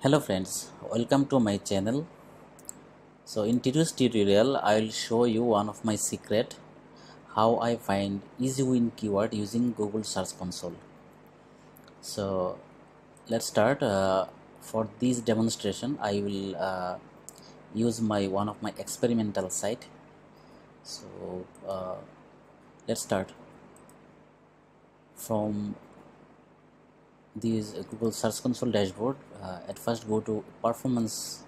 Hello friends, welcome to my channel. So in today's tutorial I will show you one of my secret how I find easy win keyword using Google Search Console. So let's start. For this demonstration I will use one of my experimental site. So let's start from this Google Search Console dashboard. At first go to performance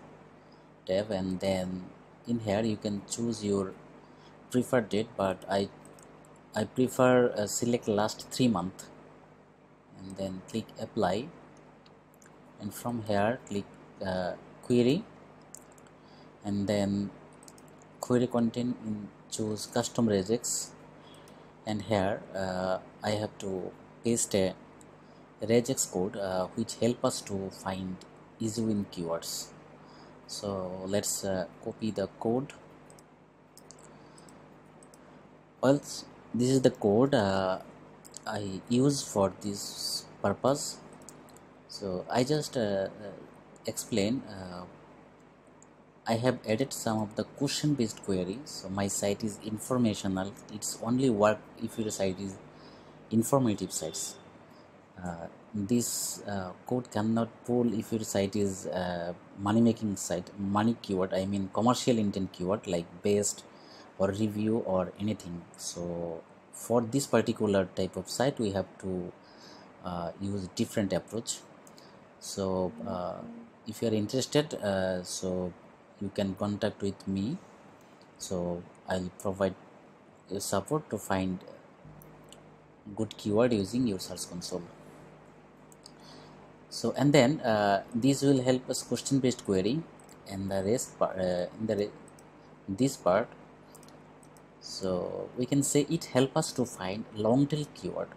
tab, and then in here you can choose your preferred date, but I prefer select last 3 months, and then click apply, and from here click query, and then query content and choose custom regex, and here I have to paste a Regex code which help us to find easy win keywords. So let's copy the code. Well, this is the code I use for this purpose. So I just explain. I have added some of the question based query. So my site is informational. It's only work if your site is informative sites. This code cannot pull if your site is money making site, money keyword, I mean commercial intent keyword like based or review or anything. So for this particular type of site we have to use different approach. So if you are interested, so you can contact with me, so I'll provide support to find good keyword using your Search Console. So and then this will help us question based query, and the rest part, this part, so we can say it help us to find long tail keyword.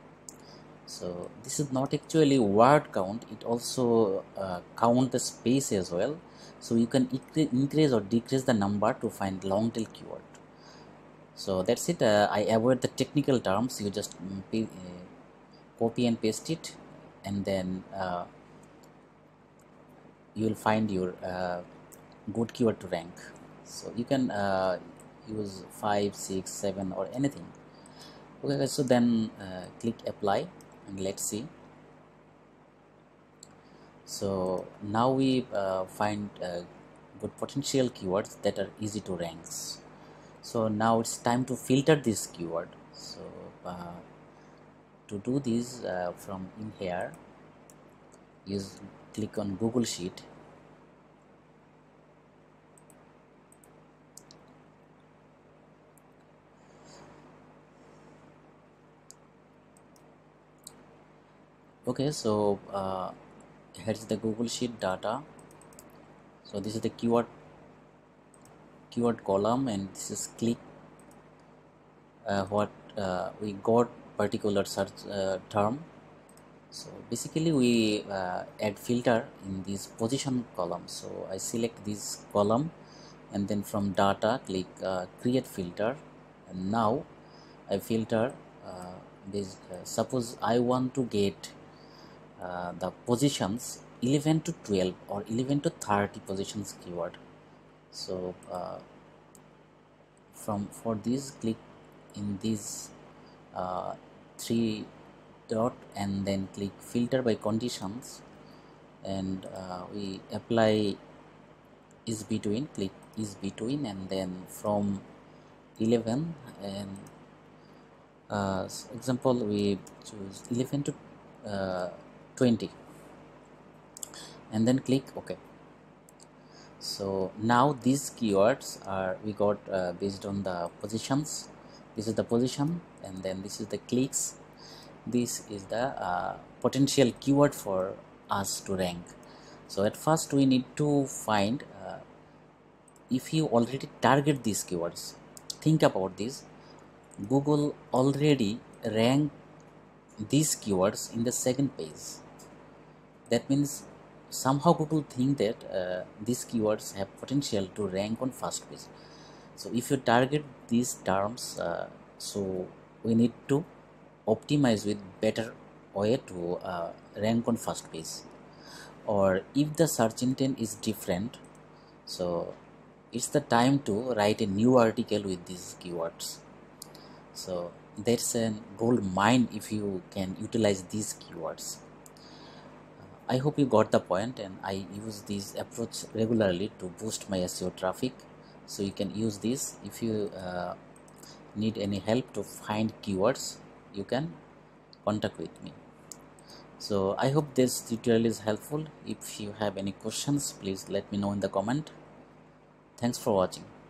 So this is not actually word count, it also count the space as well. So you can increase or decrease the number to find long tail keyword. So that's it. I avoid the technical terms, you just copy and paste it, and then you will find your good keyword to rank. So you can use 5, 6, 7 or anything. Okay, so then click apply and let's see. So now we find good potential keywords that are easy to rank. So now it's time to filter this keyword. So to do this, from in here click on Google Sheet, okay. So here's the Google Sheet data. So this is the keyword column, and this is click what we got particular search term. So basically we add filter in this position column. So I select this column, and then from data click create filter, and now I filter this. Suppose I want to get the positions 11 to 12 or 11 to 30 positions keyword. So for this click in this three dot, and then click filter by conditions, and we apply is between, click is between, and then from 11, and example we choose 11 to 20, and then click OK. So now these keywords are we got based on the positions. This is the position, and then this is the clicks. This is the potential keyword for us to rank. So at first we need to find if you already target these keywords. Think about this, Google already rank these keywords in the second page. That means somehow Google think that these keywords have potential to rank on first page. So if you target these terms, so we need to optimize with better way to rank on first page. or if the search intent is different, so it's the time to write a new article with these keywords. So there's a gold mine if you can utilize these keywords. I hope you got the point, and I use this approach regularly to boost my SEO traffic. So you can use this. If you need any help to find keywords, you can contact with me. So I hope this tutorial is helpful. If you have any questions, please let me know in the comment. Thanks for watching.